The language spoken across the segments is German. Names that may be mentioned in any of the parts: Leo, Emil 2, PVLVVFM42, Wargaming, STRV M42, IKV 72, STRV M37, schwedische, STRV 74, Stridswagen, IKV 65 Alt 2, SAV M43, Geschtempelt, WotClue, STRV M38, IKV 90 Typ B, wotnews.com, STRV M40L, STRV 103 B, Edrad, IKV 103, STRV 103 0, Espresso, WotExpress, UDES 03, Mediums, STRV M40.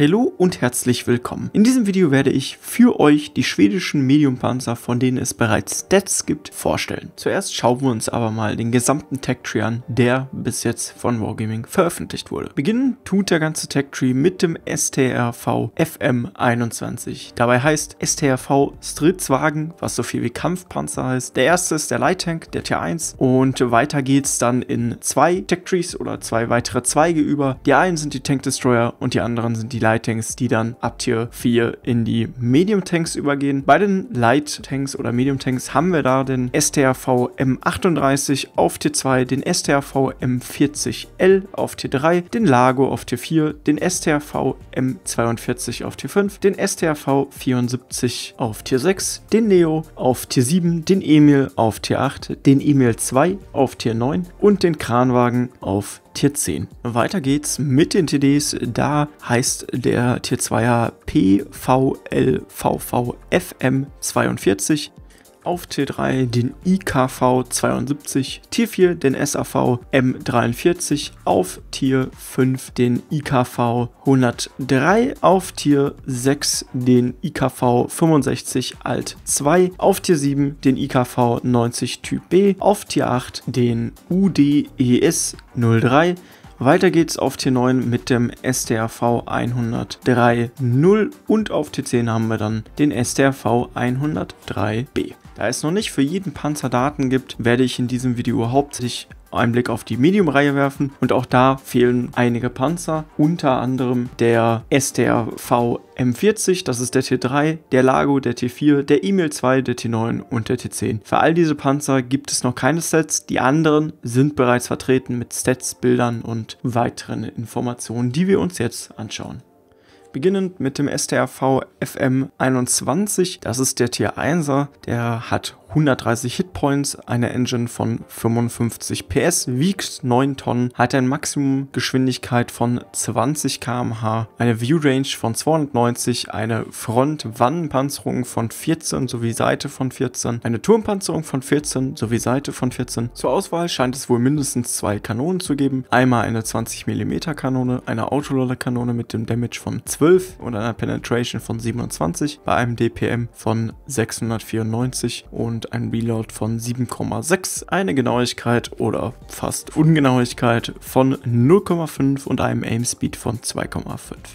Hello und herzlich willkommen. In diesem Video werde ich für euch die schwedischen Mediumpanzer, von denen es bereits Stats gibt, vorstellen. Zuerst schauen wir uns aber mal den gesamten Tech-Tree an, der bis jetzt von Wargaming veröffentlicht wurde. Beginnen tut der ganze Tech-Tree mit dem STRV FM21. Dabei heißt STRV Stridswagen, was so viel wie Kampfpanzer heißt. Der erste ist der Light Tank, der Tier 1, und weiter geht's dann in zwei Tech-Trees oder zwei weitere Zweige über. Die einen sind die Tank Destroyer und die anderen sind die Light Tanks, die dann ab Tier 4 in die Medium Tanks übergehen. Bei den Light Tanks oder Medium Tanks haben wir da den STRV M38 auf Tier 2, den STRV M40L auf Tier 3, den Lago auf Tier 4, den STRV M42 auf Tier 5, den STRV 74 auf Tier 6, den Leo auf Tier 7, den Emil auf Tier 8, den Emil 2 auf Tier 9 und den Kranwagen auf Tier 10. Weiter geht's mit den TDs. Da heißt der Tier 2er PVLVVFM42. Auf Tier 3 den IKV 72, Tier 4 den SAV M43, auf Tier 5 den IKV 103, auf Tier 6 den IKV 65 Alt 2, auf Tier 7 den IKV 90 Typ B, auf Tier 8 den UDES 03. Weiter geht's auf Tier 9 mit dem STRV 103 0 und auf Tier 10 haben wir dann den STRV 103 B. Da es noch nicht für jeden Panzer Daten gibt, werde ich in diesem Video hauptsächlich einen Blick auf die Medium-Reihe werfen, und auch da fehlen einige Panzer, unter anderem der STRV M40, das ist der Tier 3, der Lago, der Tier 4, der Emil 2, der Tier 9 und der Tier 10. Für all diese Panzer gibt es noch keine Stats, die anderen sind bereits vertreten mit Stats, Bildern und weiteren Informationen, die wir uns jetzt anschauen. Beginnend mit dem STRV FM21, das ist der Tier 1er, der hat 130 Hitpoints, eine Engine von 55 PS, wiegt 9 Tonnen, hat eine Maximumgeschwindigkeit von 20 km/h, eine View-Range von 290, eine Front-Wannenpanzerung von 14 sowie Seite von 14, eine Turmpanzerung von 14 sowie Seite von 14. Zur Auswahl scheint es wohl mindestens zwei Kanonen zu geben, einmal eine 20 mm Kanone, eine Autoloader-Kanone mit dem Damage von 12 und einer Penetration von 27 bei einem DPM von 694 und ein Reload von 7,6, eine Genauigkeit oder fast Ungenauigkeit von 0,5 und einem Aim Speed von 2,5.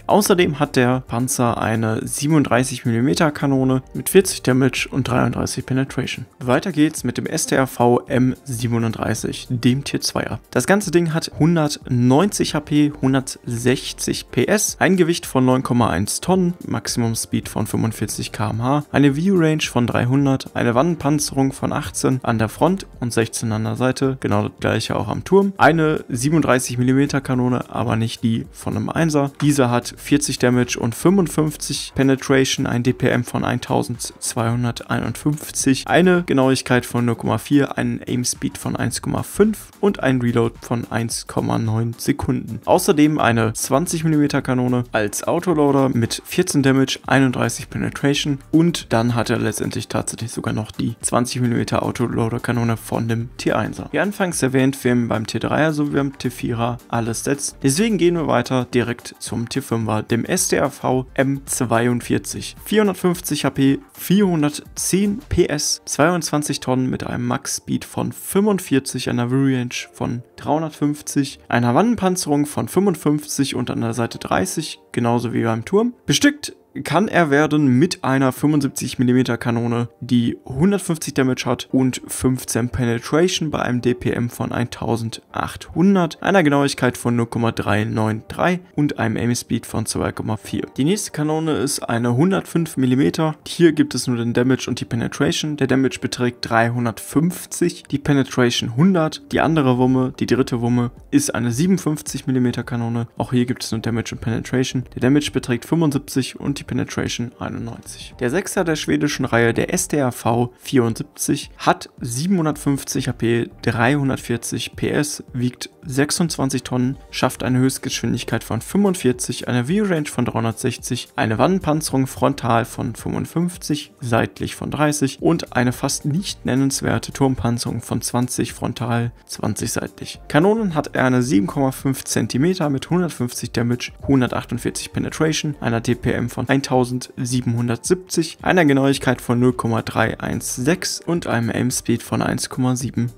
Außerdem hat der Panzer eine 37 mm Kanone mit 40 Damage und 33 Penetration. Weiter geht's mit dem STRV M37, dem Tier 2er. Das ganze Ding hat 190 HP, 160 PS, ein Gewicht von 9,1 Tonnen, Maximum Speed von 45 km/h, eine View Range von 300, eine Wannenpanzerung von 18 an der Front und 16 an der Seite, genau das gleiche auch am Turm. Eine 37 mm Kanone, aber nicht die von einem 1er. Diese hat 40 Damage und 55 Penetration, ein DPM von 1251, eine Genauigkeit von 0,4, einen Aim Speed von 1,5 und ein Reload von 1,9 Sekunden. Außerdem eine 20 mm Kanone als Autoloader mit 14 Damage, 31 Penetration, und dann hat er letztendlich tatsächlich sogar noch die 20 mm Autoloader-Kanone von dem T1er. Wie anfangs erwähnt, fehlen beim T3er sowie beim T4er alle Stats. Deswegen gehen wir weiter direkt zum T5er, dem STRV M42. 450 HP, 410 PS, 22 Tonnen mit einem Max-Speed von 45, einer View-Range von 350, einer Wannenpanzerung von 55 und an der Seite 30, genauso wie beim Turm. Bestückt kann er werden mit einer 75 mm Kanone, die 150 Damage hat und 15 Penetration bei einem DPM von 1800, einer Genauigkeit von 0,393 und einem Aim Speed von 2,4. Die nächste Kanone ist eine 105 mm. Hier gibt es nur den Damage und die Penetration. Der Damage beträgt 350, die Penetration 100. Die andere Wumme, die dritte Wumme, ist eine 57 mm Kanone. Auch hier gibt es nur Damage und Penetration. Der Damage beträgt 75 und die Penetration 91. Der 6er der schwedischen Reihe, der STRV 74, hat 750 HP, 340 PS, wiegt 26 Tonnen, schafft eine Höchstgeschwindigkeit von 45, eine Wheelrange von 360, eine Wannenpanzerung frontal von 55, seitlich von 30 und eine fast nicht nennenswerte Turmpanzerung von 20 frontal, 20 seitlich. Kanonen hat er eine 7,5 cm mit 150 Damage, 148 Penetration, einer DPM von 1770, einer Genauigkeit von 0,316 und einem Aimspeed von 1,73.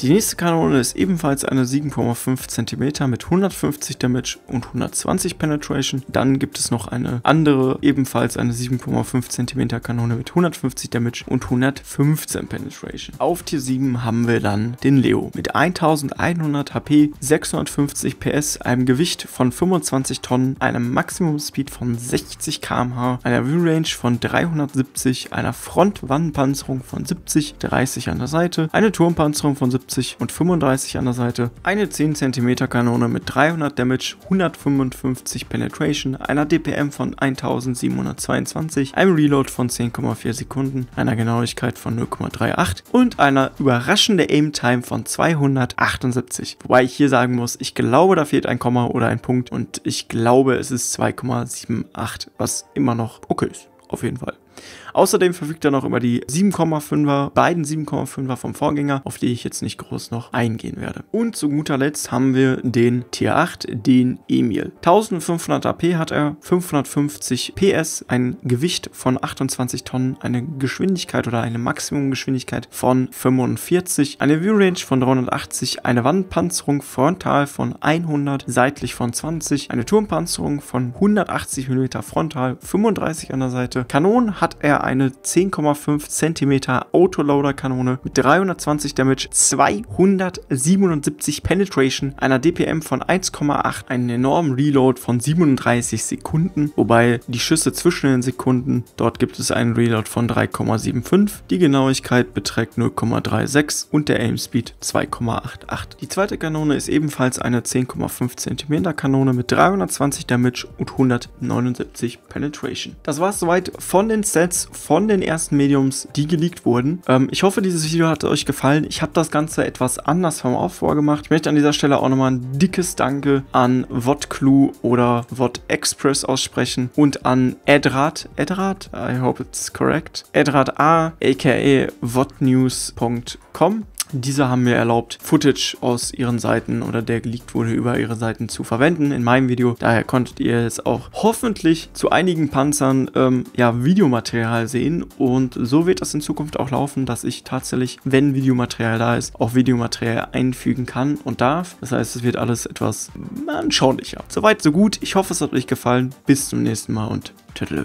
Die nächste Kanone ist ebenfalls eine 7,5 cm mit 150 Damage und 120 Penetration. Dann gibt es noch eine andere, ebenfalls eine 7,5 cm Kanone mit 150 Damage und 115 Penetration. Auf Tier 7 haben wir dann den Leo mit 1100 HP, 650 PS, einem Gewicht von 25 Tonnen, einem Maximum Speed von 60 km/h, einer Wheelrange von 370, einer Frontwannenpanzerung von 70, 30 an der Seite, eine Turmpanzerung von 70 und 35 an der Seite, eine 10 cm Kanone mit 300 Damage, 155 Penetration, einer DPM von 1722, einem Reload von 10,4 Sekunden, einer Genauigkeit von 0,38 und einer überraschende Aim Time von 278. Wobei ich hier sagen muss, ich glaube, da fehlt ein Komma oder ein Punkt und ich glaube, es ist 2,78, was immer noch okay ist, auf jeden Fall. Außerdem verfügt er noch über die 7,5er, beiden 7,5er vom Vorgänger, auf die ich jetzt nicht groß noch eingehen werde. Und zu guter Letzt haben wir den Tier 8, den Emil. 1500 AP hat er, 550 PS, ein Gewicht von 28 Tonnen, eine Geschwindigkeit oder eine Maximumgeschwindigkeit von 45, eine Viewrange von 380, eine Wandpanzerung frontal von 100, seitlich von 20, eine Turmpanzerung von 180 mm frontal, 35 an der Seite. Kanonen hat er eine 10,5 cm Autoloader-Kanone mit 320 Damage, 277 Penetration, einer DPM von 1,8, einen enormen Reload von 37 Sekunden, wobei die Schüsse zwischen den Sekunden, dort gibt es einen Reload von 3,75, die Genauigkeit beträgt 0,36 und der Aimspeed 2,88. Die zweite Kanone ist ebenfalls eine 10,5 cm Kanone mit 320 Damage und 179 Penetration. Das war es soweit von den Sets von den ersten Mediums, die geleakt wurden. Ich hoffe, dieses Video hat euch gefallen. Ich habe das Ganze etwas anders vom Aufbau gemacht. Ich möchte an dieser Stelle auch nochmal ein dickes Danke an WotClue oder WotExpress aussprechen und an Edrad. Edrad? I hope it's correct. Edrad A, aka wotnews.com. Diese haben mir erlaubt, Footage aus ihren Seiten oder der geleakt wurde über ihre Seiten zu verwenden in meinem Video. Daher konntet ihr jetzt auch hoffentlich zu einigen Panzern ja, Videomaterial sehen. Und so wird das in Zukunft auch laufen, dass ich tatsächlich, wenn Videomaterial da ist, auch Videomaterial einfügen kann und darf. Das heißt, es wird alles etwas anschaulicher. Soweit, so gut. Ich hoffe, es hat euch gefallen. Bis zum nächsten Mal und tschüss.